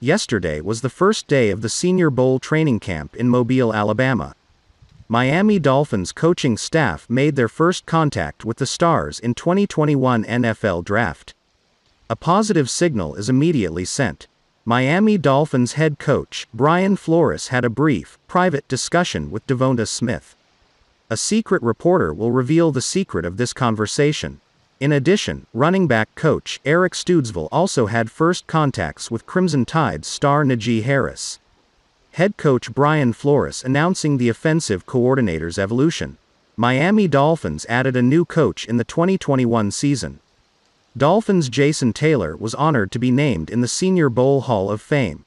Yesterday was the first day of the Senior Bowl training camp in Mobile, Alabama. Miami Dolphins coaching staff made their first contact with the stars in 2021 NFL Draft. A positive signal is immediately sent. Miami Dolphins head coach, Brian Flores, had a brief, private discussion with Devonta Smith. A secret reporter will reveal the secret of this conversation. In addition, running back coach Eric Studesville also had first contacts with Crimson Tide's star Najee Harris. Head coach Brian Flores announcing the offensive coordinator's evolution. Miami Dolphins added a new coach in the 2021 season. Dolphins Jason Taylor was honored to be named in the Senior Bowl Hall of Fame.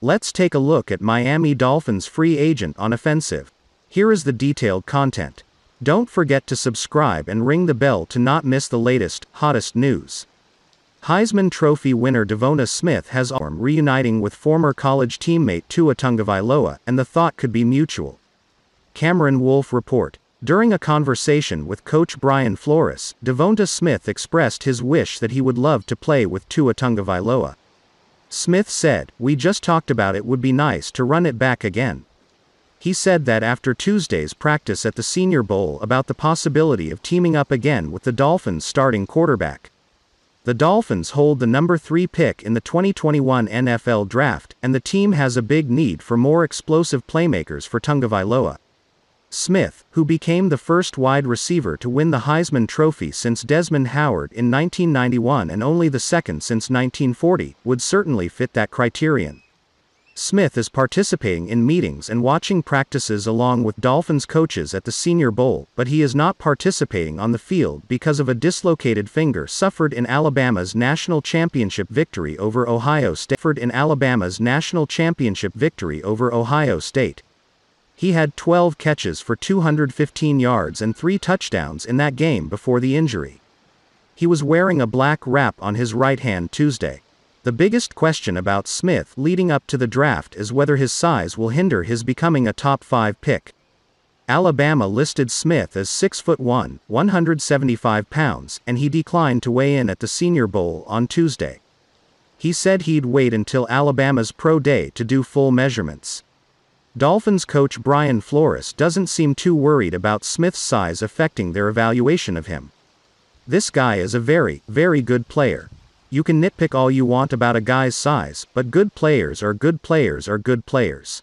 Let's take a look at Miami Dolphins free agent on offensive. Here is the detailed content. Don't forget to subscribe and ring the bell to not miss the latest, hottest news. Heisman Trophy winner Devonta Smith has reuniting with former college teammate Tua Tagovailoa, and the thought could be mutual. Cameron Wolf report. During a conversation with coach Brian Flores, Devonta Smith expressed his wish that he would love to play with Tua Tagovailoa. Smith said, "We just talked about it would be nice to run it back again." He said that after Tuesday's practice at the Senior Bowl about the possibility of teaming up again with the Dolphins starting quarterback. The Dolphins hold the number 3 pick in the 2021 NFL Draft, and the team has a big need for more explosive playmakers for Tagovailoa. Smith, who became the first wide receiver to win the Heisman Trophy since Desmond Howard in 1991 and only the second since 1940, would certainly fit that criterion. Smith is participating in meetings and watching practices along with Dolphins coaches at the Senior Bowl, but he is not participating on the field because of a dislocated finger suffered in Alabama's national championship victory over Ohio State. He had 12 catches for 215 yards and 3 touchdowns in that game before the injury. He was wearing a black wrap on his right hand Tuesday. The biggest question about Smith leading up to the draft is whether his size will hinder his becoming a top 5 pick. Alabama listed Smith as 6'1", 175 pounds, and he declined to weigh in at the Senior Bowl on Tuesday. He said he'd wait until Alabama's pro day to do full measurements. Dolphins coach Brian Flores doesn't seem too worried about Smith's size affecting their evaluation of him. "This guy is a very, very good player. You can nitpick all you want about a guy's size, but good players are good players are good players.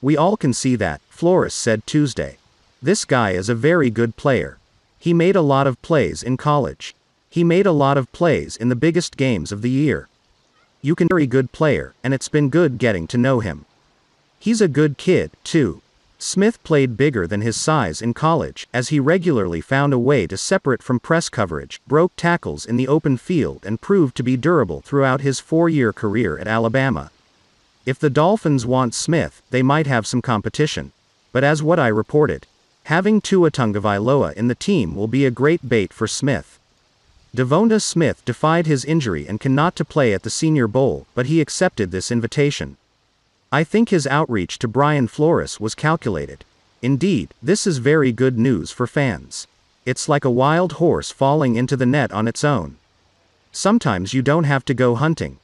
We all can see that," Flores said Tuesday. "This guy is a very good player. He made a lot of plays in college. He made a lot of plays in the biggest games of the year. You can very good player, and it's been good getting to know him. He's a good kid, too." Smith played bigger than his size in college, as he regularly found a way to separate from press coverage, broke tackles in the open field, and proved to be durable throughout his 4-year career at Alabama. If the Dolphins want Smith, they might have some competition. But as what I reported, having Tua Tagovailoa in the team will be a great bait for Smith. Devonta Smith defied his injury and cannot to play at the Senior Bowl, but he accepted this invitation. "I think his outreach to Brian Flores was calculated. Indeed, this is very good news for fans. It's like a wild horse falling into the net on its own. Sometimes you don't have to go hunting."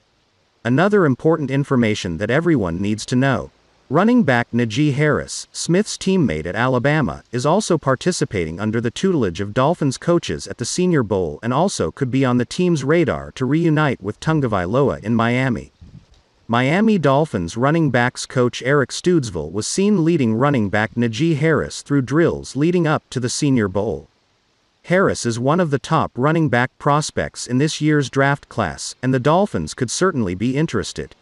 Another important information that everyone needs to know. Running back Najee Harris, Smith's teammate at Alabama, is also participating under the tutelage of Dolphins coaches at the Senior Bowl and also could be on the team's radar to reunite with Tagovailoa in Miami. Miami Dolphins running backs coach Eric Studesville was seen leading running back Najee Harris through drills leading up to the Senior Bowl. Harris is one of the top running back prospects in this year's draft class, and the Dolphins could certainly be interested.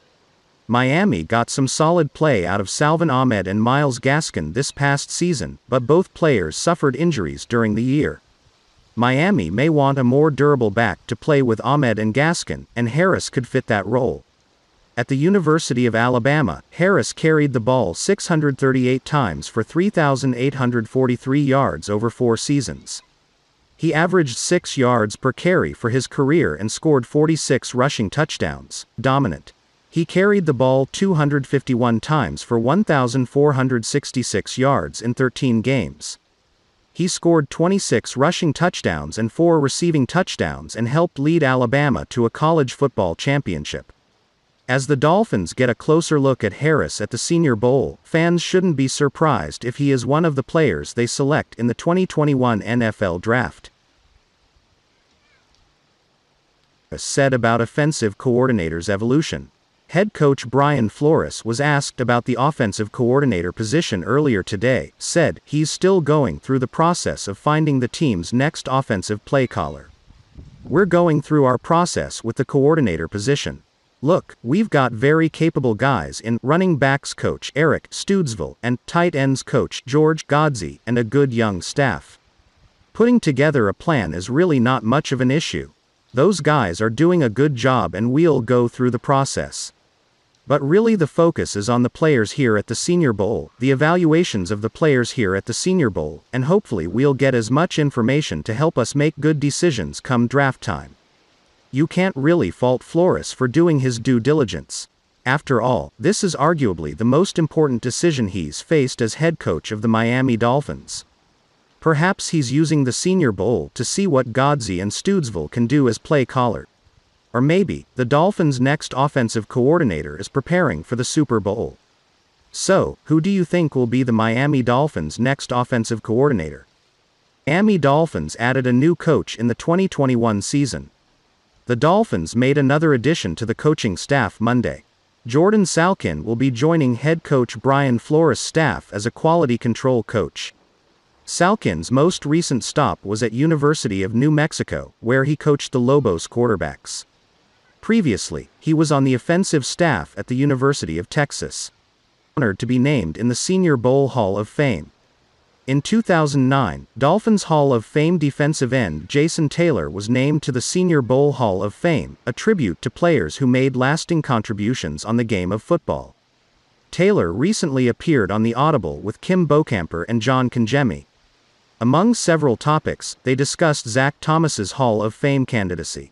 Miami got some solid play out of Salvin Ahmed and Myles Gaskin this past season, but both players suffered injuries during the year. Miami may want a more durable back to play with Ahmed and Gaskin, and Harris could fit that role. At the University of Alabama, Harris carried the ball 638 times for 3,843 yards over 4 seasons. He averaged 6 yards per carry for his career and scored 46 rushing touchdowns. Dominant. He carried the ball 251 times for 1,466 yards in 13 games. He scored 26 rushing touchdowns and 4 receiving touchdowns and helped lead Alabama to a college football championship. As the Dolphins get a closer look at Harris at the Senior Bowl, fans shouldn't be surprised if he is one of the players they select in the 2021 NFL Draft. Said about offensive coordinator's evolution. Head coach Brian Flores was asked about the offensive coordinator position earlier today, said, "He's still going through the process of finding the team's next offensive play caller. We're going through our process with the coordinator position. Look, we've got very capable guys in running backs coach Eric Studesville and tight ends coach George Godsey and a good young staff. Putting together a plan is really not much of an issue. Those guys are doing a good job and we'll go through the process. But really the focus is on the players here at the Senior Bowl, the evaluations of the players here at the Senior Bowl, and hopefully we'll get as much information to help us make good decisions come draft time." You can't really fault Flores for doing his due diligence. After all, this is arguably the most important decision he's faced as head coach of the Miami Dolphins. Perhaps he's using the Senior Bowl to see what Godsey and Studesville can do as play caller. Or maybe, the Dolphins' next offensive coordinator is preparing for the Super Bowl. So, who do you think will be the Miami Dolphins' next offensive coordinator? Miami Dolphins added a new coach in the 2021 season. The Dolphins made another addition to the coaching staff Monday. Jordan Salkin will be joining head coach Brian Flores' staff as a quality control coach. Salkin's most recent stop was at University of New Mexico, where he coached the Lobos quarterbacks. Previously, he was on the offensive staff at the University of Texas. Honored to be named in the Senior Bowl Hall of Fame. In 2009, Dolphins Hall of Fame defensive end Jason Taylor was named to the Senior Bowl Hall of Fame, a tribute to players who made lasting contributions on the game of football. Taylor recently appeared on The Audible with Kim Bokamper and John Kangemi. Among several topics, they discussed Zach Thomas's Hall of Fame candidacy.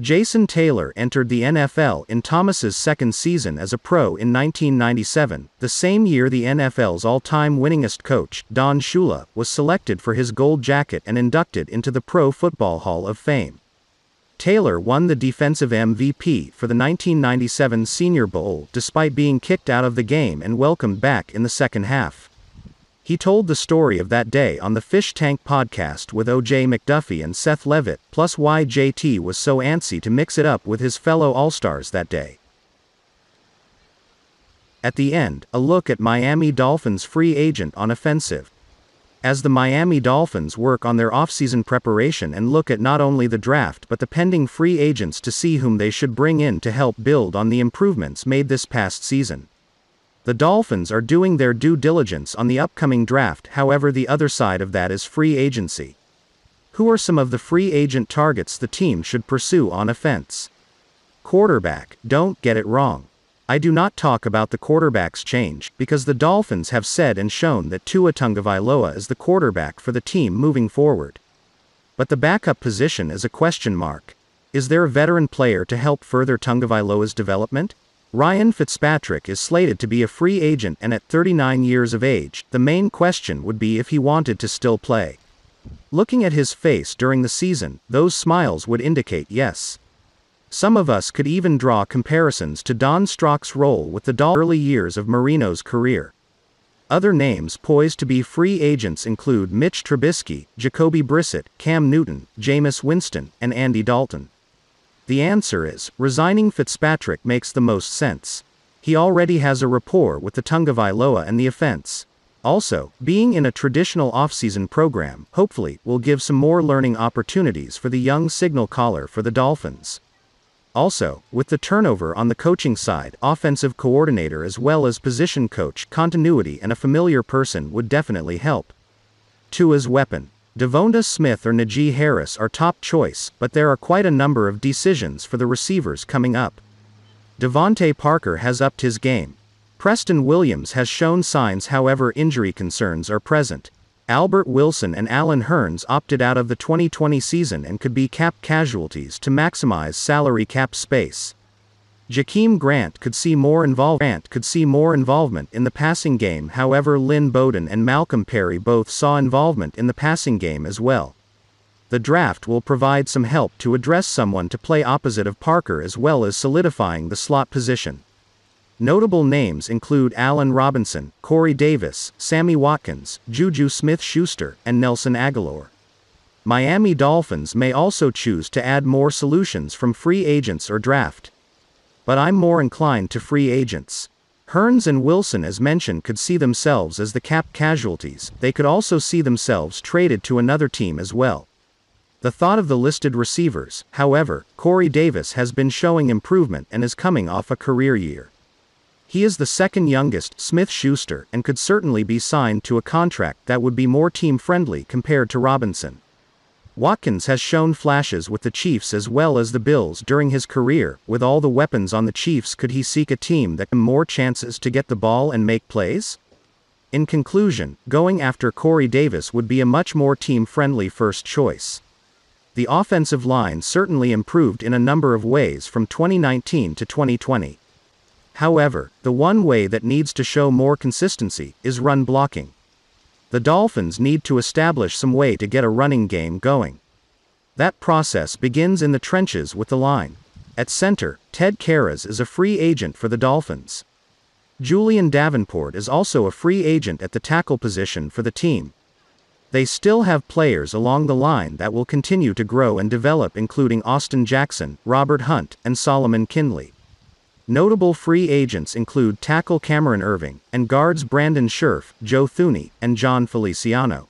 Jason Taylor entered the NFL in Thomas's second season as a pro in 1997, the same year the NFL's all-time winningest coach, Don Shula, was selected for his gold jacket and inducted into the Pro Football Hall of Fame. Taylor won the defensive MVP for the 1997 Senior Bowl despite being kicked out of the game and welcomed back in the second half. He told the story of that day on the Fish Tank podcast with O.J. McDuffie and Seth Leavitt, plus why JT was so antsy to mix it up with his fellow All-Stars that day. At the end, a look at Miami Dolphins free agent on offensive. As the Miami Dolphins work on their offseason preparation and look at not only the draft but the pending free agents to see whom they should bring in to help build on the improvements made this past season. The Dolphins are doing their due diligence on the upcoming draft, however the other side of that is free agency. Who are some of the free agent targets the team should pursue on offense? Quarterback, don't get it wrong. I do not talk about the quarterback's change, because the Dolphins have said and shown that Tua Tagovailoa is the quarterback for the team moving forward. But the backup position is a question mark. Is there a veteran player to help further Tagovailoa's development? Ryan Fitzpatrick is slated to be a free agent and at 39 years of age, the main question would be if he wanted to still play. Looking at his face during the season, those smiles would indicate yes. Some of us could even draw comparisons to Don Strock's role with the Dolphins early years of Marino's career. Other names poised to be free agents include Mitch Trubisky, Jacoby Brissett, Cam Newton, Jameis Winston, and Andy Dalton. The answer is, resigning Fitzpatrick makes the most sense. He already has a rapport with the Tagovailoa and the offense. Also, being in a traditional offseason program, hopefully, will give some more learning opportunities for the young signal caller for the Dolphins. Also, with the turnover on the coaching side, offensive coordinator as well as position coach, continuity and a familiar person would definitely help. Tua's weapon. Devonta Smith or Najee Harris are top choice, but there are quite a number of decisions for the receivers coming up. DeVonte Parker has upped his game. Preston Williams has shown signs, however injury concerns are present. Albert Wilson and Alan Hearns opted out of the 2020 season and could be cap casualties to maximize salary cap space. Jakeem Grant could see more involvement in the passing game, however Lynn Bowden and Malcolm Perry both saw involvement in the passing game as well. the draft will provide some help to address someone to play opposite of Parker as well as solidifying the slot position. Notable names include Allen Robinson, Corey Davis, Sammy Watkins, Juju Smith-Schuster, and Nelson Aguilar. Miami Dolphins may also choose to add more solutions from free agents or draft. But I'm more inclined to free agents. Hearns and Wilson as mentioned could see themselves as the cap casualties, they could also see themselves traded to another team as well. The thought of the listed receivers, however, Corey Davis has been showing improvement and is coming off a career year. He is the second youngest Smith-Schuster and could certainly be signed to a contract that would be more team-friendly compared to Robinson. Watkins has shown flashes with the Chiefs as well as the Bills during his career. With all the weapons on the Chiefs, could he seek a team that can more chances to get the ball and make plays? In conclusion, going after Corey Davis would be a much more team-friendly first choice. The offensive line certainly improved in a number of ways from 2019 to 2020. However, the one way that needs to show more consistency is run blocking. The Dolphins need to establish some way to get a running game going. That process begins in the trenches with the line. At center, Ted Karras is a free agent for the Dolphins. Julian Davenport is also a free agent at the tackle position for the team. They still have players along the line that will continue to grow and develop, including Austin Jackson, Robert Hunt, and Solomon Kindley. Notable free agents include tackle Cameron Irving, and guards Brandon Scherff, Joe Thuney, and John Feliciano.